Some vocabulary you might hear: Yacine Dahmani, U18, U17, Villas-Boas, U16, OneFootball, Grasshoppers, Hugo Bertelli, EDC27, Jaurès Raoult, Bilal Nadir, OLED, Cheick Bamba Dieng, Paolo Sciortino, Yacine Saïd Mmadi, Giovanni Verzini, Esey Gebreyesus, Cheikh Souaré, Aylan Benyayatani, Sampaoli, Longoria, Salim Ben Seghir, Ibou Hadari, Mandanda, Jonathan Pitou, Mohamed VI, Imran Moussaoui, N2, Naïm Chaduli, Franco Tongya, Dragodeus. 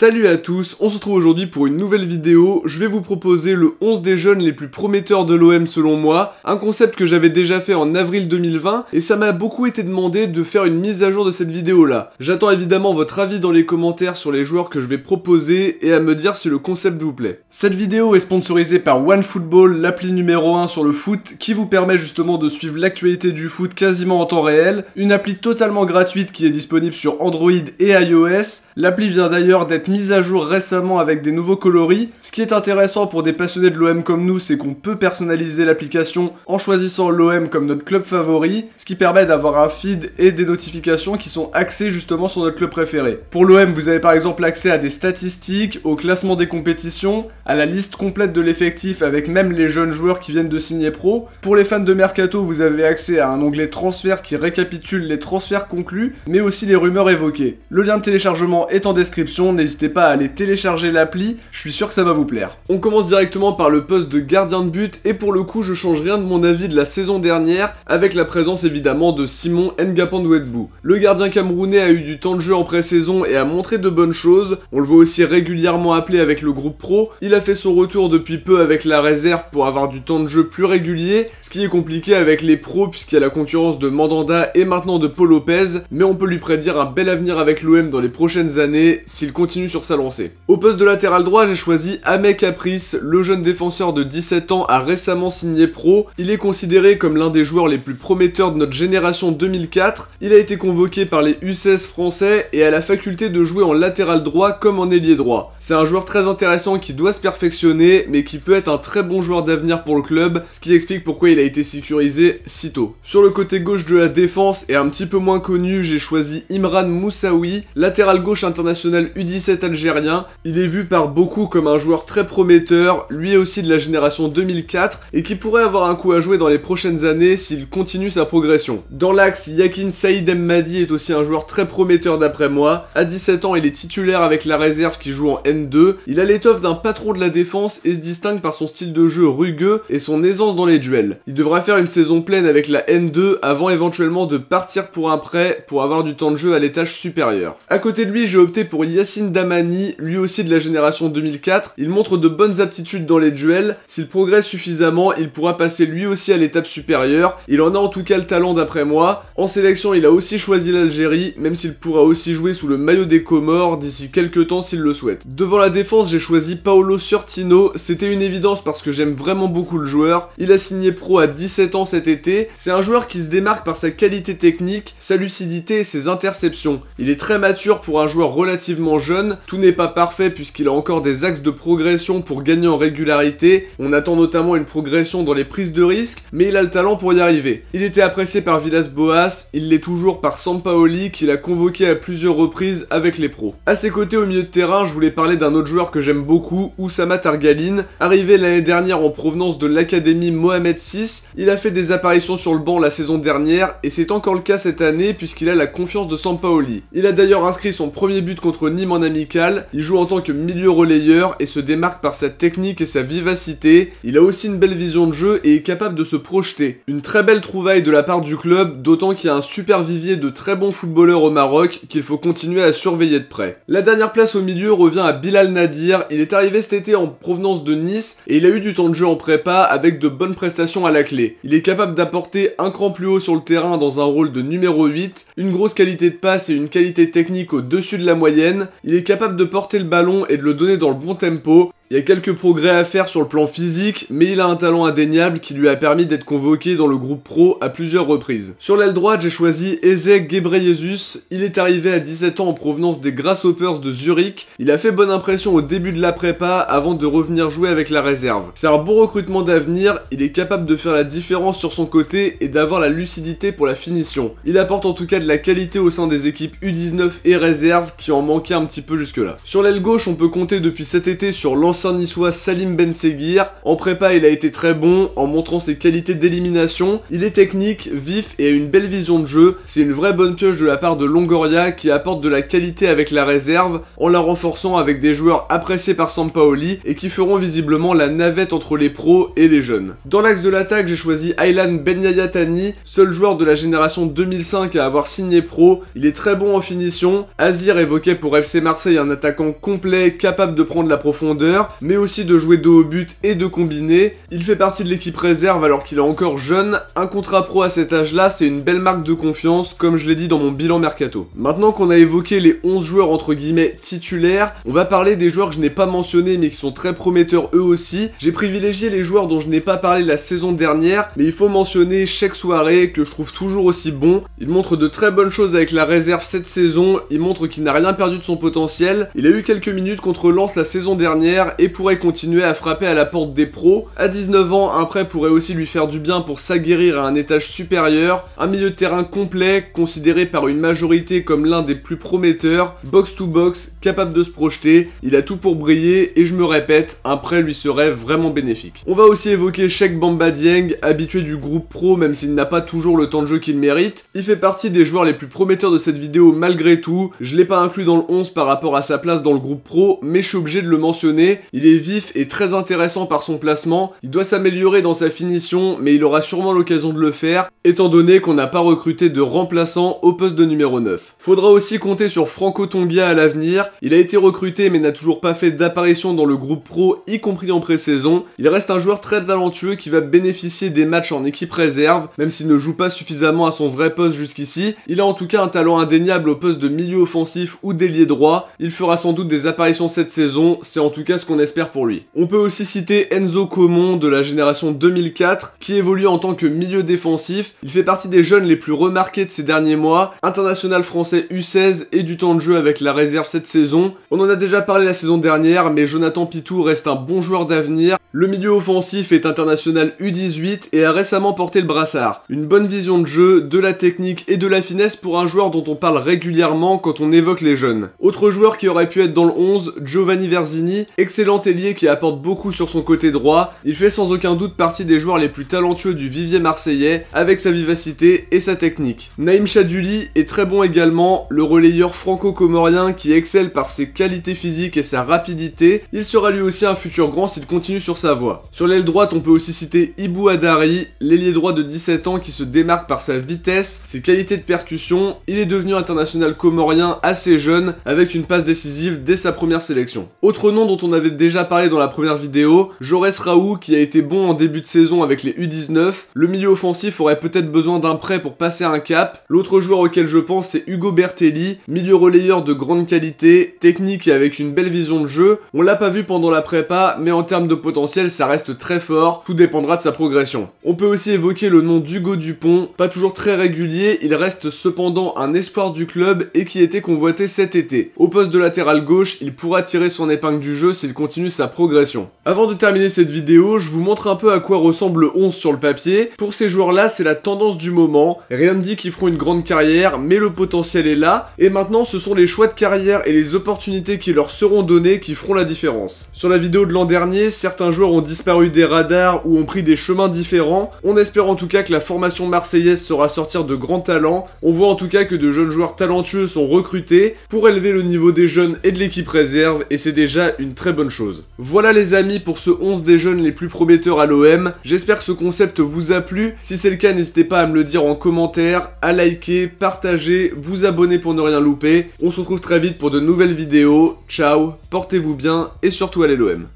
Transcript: Salut à tous, on se retrouve aujourd'hui pour une nouvelle vidéo. Je vais vous proposer le 11 des jeunes les plus prometteurs de l'OM selon moi, un concept que j'avais déjà fait en avril 2020 et ça m'a beaucoup été demandé de faire une mise à jour de cette vidéo là. J'attends évidemment votre avis dans les commentaires sur les joueurs que je vais proposer et à me dire si le concept vous plaît. Cette vidéo est sponsorisée par OneFootball, l'appli numéro 1 sur le foot qui vous permet justement de suivre l'actualité du foot quasiment en temps réel, une appli totalement gratuite qui est disponible sur Android et iOS. L'appli vient d'ailleurs d'être mise à jour récemment avec des nouveaux coloris. Ce qui est intéressant pour des passionnés de l'OM comme nous, c'est qu'on peut personnaliser l'application en choisissant l'OM comme notre club favori, ce qui permet d'avoir un feed et des notifications qui sont axées justement sur notre club préféré. Pour l'OM, vous avez par exemple accès à des statistiques, au classement des compétitions, à la liste complète de l'effectif avec même les jeunes joueurs qui viennent de signer pro. Pour les fans de Mercato, vous avez accès à un onglet transfert qui récapitule les transferts conclus, mais aussi les rumeurs évoquées. Le lien de téléchargement est en description, n'hésitez pas à aller télécharger l'appli, je suis sûr que ça va vous plaire. On commence directement par le poste de gardien de but et pour le coup je change rien de mon avis de la saison dernière avec la présence évidemment de Simon Ngapandouetbou. Le gardien camerounais a eu du temps de jeu en pré-saison et a montré de bonnes choses, on le voit aussi régulièrement appelé avec le groupe pro, il a fait son retour depuis peu avec la réserve pour avoir du temps de jeu plus régulier, ce qui est compliqué avec les pros puisqu'il y a la concurrence de Mandanda et maintenant de Paul Lopez, mais on peut lui prédire un bel avenir avec l'OM dans les prochaines années s'il continue sur sa lancée. Au poste de latéral droit, j'ai choisi Amay Caprice, le jeune défenseur de 17 ans a récemment signé pro. Il est considéré comme l'un des joueurs les plus prometteurs de notre génération 2004. Il a été convoqué par les U16 français et a la faculté de jouer en latéral droit comme en ailier droit. C'est un joueur très intéressant qui doit se perfectionner mais qui peut être un très bon joueur d'avenir pour le club, ce qui explique pourquoi il a été sécurisé si tôt. Sur le côté gauche de la défense et un petit peu moins connu, j'ai choisi Imran Moussaoui, latéral gauche international U17 algérien. Il est vu par beaucoup comme un joueur très prometteur, lui aussi de la génération 2004 et qui pourrait avoir un coup à jouer dans les prochaines années s'il continue sa progression. Dans l'axe, Yacine Saïd Mmadi est aussi un joueur très prometteur d'après moi. À 17 ans, il est titulaire avec la réserve qui joue en N2. Il a l'étoffe d'un patron de la défense et se distingue par son style de jeu rugueux et son aisance dans les duels. Il devra faire une saison pleine avec la N2 avant éventuellement de partir pour un prêt pour avoir du temps de jeu à l'étage supérieur. À côté de lui, j'ai opté pour Yacine Dahmani, lui aussi de la génération 2004, il montre de bonnes aptitudes dans les duels, s'il progresse suffisamment, il pourra passer lui aussi à l'étape supérieure, il en a en tout cas le talent d'après moi. En sélection, il a aussi choisi l'Algérie, même s'il pourra aussi jouer sous le maillot des Comores d'ici quelques temps s'il le souhaite. Devant la défense, j'ai choisi Paolo Sciortino, c'était une évidence parce que j'aime vraiment beaucoup le joueur, il a signé pro à 17 ans cet été, c'est un joueur qui se démarque par sa qualité technique, sa lucidité et ses interceptions. Il est très mature pour un joueur relativement jeune. Tout n'est pas parfait puisqu'il a encore des axes de progression pour gagner en régularité. On attend notamment une progression dans les prises de risque, mais il a le talent pour y arriver. Il était apprécié par Villas-Boas, il l'est toujours par Sampaoli qu'il a convoqué à plusieurs reprises avec les pros. À ses côtés au milieu de terrain, je voulais parler d'un autre joueur que j'aime beaucoup, Oussama Targhalin. Arrivé l'année dernière en provenance de l'académie Mohamed VI, il a fait des apparitions sur le banc la saison dernière et c'est encore le cas cette année puisqu'il a la confiance de Sampaoli. Il a d'ailleurs inscrit son premier but contre Nîmes en amical, il joue en tant que milieu relayeur et se démarque par sa technique et sa vivacité, il a aussi une belle vision de jeu et est capable de se projeter. Une très belle trouvaille de la part du club, d'autant qu'il y a un super vivier de très bons footballeurs au Maroc qu'il faut continuer à surveiller de près. La dernière place au milieu revient à Bilal Nadir, il est arrivé cet été en provenance de Nice et il a eu du temps de jeu en prépa avec de bonnes prestations à la clé. Il est capable d'apporter un cran plus haut sur le terrain dans un rôle de numéro 8, une grosse qualité de passe et une qualité technique au-dessus de la moyenne, il est capable de porter le ballon et de le donner dans le bon tempo. Il y a quelques progrès à faire sur le plan physique, mais il a un talent indéniable qui lui a permis d'être convoqué dans le groupe pro à plusieurs reprises. Sur l'aile droite, j'ai choisi Esey Gebreyesus. Il est arrivé à 17 ans en provenance des Grasshoppers de Zurich. Il a fait bonne impression au début de la prépa avant de revenir jouer avec la réserve. C'est un bon recrutement d'avenir, il est capable de faire la différence sur son côté et d'avoir la lucidité pour la finition. Il apporte en tout cas de la qualité au sein des équipes U19 et réserve qui en manquaient un petit peu jusque-là. Sur l'aile gauche, on peut compter depuis cet été sur l'ancien l'ancien niçois Salim Ben Seghir. En prépa, il a été très bon en montrant ses qualités d'élimination. Il est technique, vif et a une belle vision de jeu. C'est une vraie bonne pioche de la part de Longoria qui apporte de la qualité avec la réserve en la renforçant avec des joueurs appréciés par Sampaoli et qui feront visiblement la navette entre les pros et les jeunes. Dans l'axe de l'attaque, j'ai choisi Aylan Benyayatani, seul joueur de la génération 2005 à avoir signé pro. Il est très bon en finition. Azir évoquait pour FC Marseille un attaquant complet, capable de prendre la profondeur, mais aussi de jouer dos au but et de combiner. Il fait partie de l'équipe réserve alors qu'il est encore jeune. Un contrat pro à cet âge-là, c'est une belle marque de confiance, comme je l'ai dit dans mon bilan mercato. Maintenant qu'on a évoqué les 11 joueurs entre guillemets titulaires, on va parler des joueurs que je n'ai pas mentionnés mais qui sont très prometteurs eux aussi. J'ai privilégié les joueurs dont je n'ai pas parlé la saison dernière, mais il faut mentionner Cheikh Souaré que je trouve toujours aussi bon. Il montre de très bonnes choses avec la réserve cette saison, il montre qu'il n'a rien perdu de son potentiel. Il a eu quelques minutes contre Lens la saison dernière et pourrait continuer à frapper à la porte des pros. À 19 ans, un prêt pourrait aussi lui faire du bien pour s'aguerrir à un étage supérieur. Un milieu de terrain complet, considéré par une majorité comme l'un des plus prometteurs, box to box, capable de se projeter. Il a tout pour briller et je me répète, un prêt lui serait vraiment bénéfique. On va aussi évoquer Cheick Bamba Dieng, habitué du groupe pro même s'il n'a pas toujours le temps de jeu qu'il mérite. Il fait partie des joueurs les plus prometteurs de cette vidéo malgré tout. Je l'ai pas inclus dans le 11 par rapport à sa place dans le groupe pro, mais je suis obligé de le mentionner. Il est vif et très intéressant par son placement. Il doit s'améliorer dans sa finition, mais il aura sûrement l'occasion de le faire, étant donné qu'on n'a pas recruté de remplaçant au poste de numéro 9. Faudra aussi compter sur Franco Tongya à l'avenir. Il a été recruté mais n'a toujours pas fait d'apparition dans le groupe pro, y compris en pré-saison. Il reste un joueur très talentueux qui va bénéficier des matchs en équipe réserve, même s'il ne joue pas suffisamment à son vrai poste jusqu'ici. Il a en tout cas un talent indéniable au poste de milieu offensif ou d'ailier droit. Il fera sans doute des apparitions cette saison, c'est en tout cas ce qu'on espère pour lui. On peut aussi citer Enzo Caumont de la génération 2004 qui évolue en tant que milieu défensif. Il fait partie des jeunes les plus remarqués de ces derniers mois, international français U16 et du temps de jeu avec la réserve cette saison. On en a déjà parlé la saison dernière, mais Jonathan Pitou reste un bon joueur d'avenir. Le milieu offensif est international U18 et a récemment porté le brassard. Une bonne vision de jeu, de la technique et de la finesse pour un joueur dont on parle régulièrement quand on évoque les jeunes. Autre joueur qui aurait pu être dans le 11, Giovanni Verzini, excellent ailier qui apporte beaucoup sur son côté droit. Il fait sans aucun doute partie des joueurs les plus talentueux du vivier marseillais avec sa vivacité et sa technique. Naïm Chaduli est très bon également, le relayeur franco-comorien qui excelle par ses qualités physiques et sa rapidité. Il sera lui aussi un futur grand s'il continue sur sa voie. Sur l'aile droite, on peut aussi citer Ibou Hadari, l'ailier droit de 17 ans qui se démarque par sa vitesse, ses qualités de percussion. Il est devenu international comorien assez jeune avec une passe décisive dès sa première sélection. Autre nom dont on avait déjà parlé dans la première vidéo, Jaurès Raoult qui a été bon en début de saison avec les U19. Le milieu offensif aurait peut-être besoin d'un prêt pour passer un cap. L'autre joueur auquel je pense, c'est Hugo Bertelli, milieu relayeur de grande qualité, technique et avec une belle vision de jeu. On l'a pas vu pendant la prépa, mais en termes de potentiel, ça reste très fort. Tout dépendra de sa progression. On peut aussi évoquer le nom d'Hugo Dupont, pas toujours très régulier, il reste cependant un espoir du club et qui était convoité cet été. Au poste de latéral gauche, il pourra tirer son épingle du jeu s'il continue sa progression. Avant de terminer cette vidéo, je vous montre un peu à quoi ressemble le 11 sur le papier. Pour ces joueurs-là, c'est la tendance du moment. Rien ne dit qu'ils feront une grande carrière, mais le potentiel est là. Et maintenant, ce sont les choix de carrière et les opportunités qui leur seront données qui feront la différence. Sur la vidéo de l'an dernier, certains joueurs ont disparu des radars ou ont pris des chemins différents. On espère en tout cas que la formation marseillaise saura sortir de grands talents. On voit en tout cas que de jeunes joueurs talentueux sont recrutés pour élever le niveau des jeunes et de l'équipe réserve, et c'est déjà une très bonne chose. Voilà les amis pour ce 11 des jeunes les plus prometteurs à l'OM. J'espère que ce concept vous a plu. Si c'est le cas, n'hésitez pas à me le dire en commentaire, à liker, partager, vous abonner pour ne rien louper. On se retrouve très vite pour de nouvelles vidéos. Ciao, portez-vous bien et surtout allez l'OM.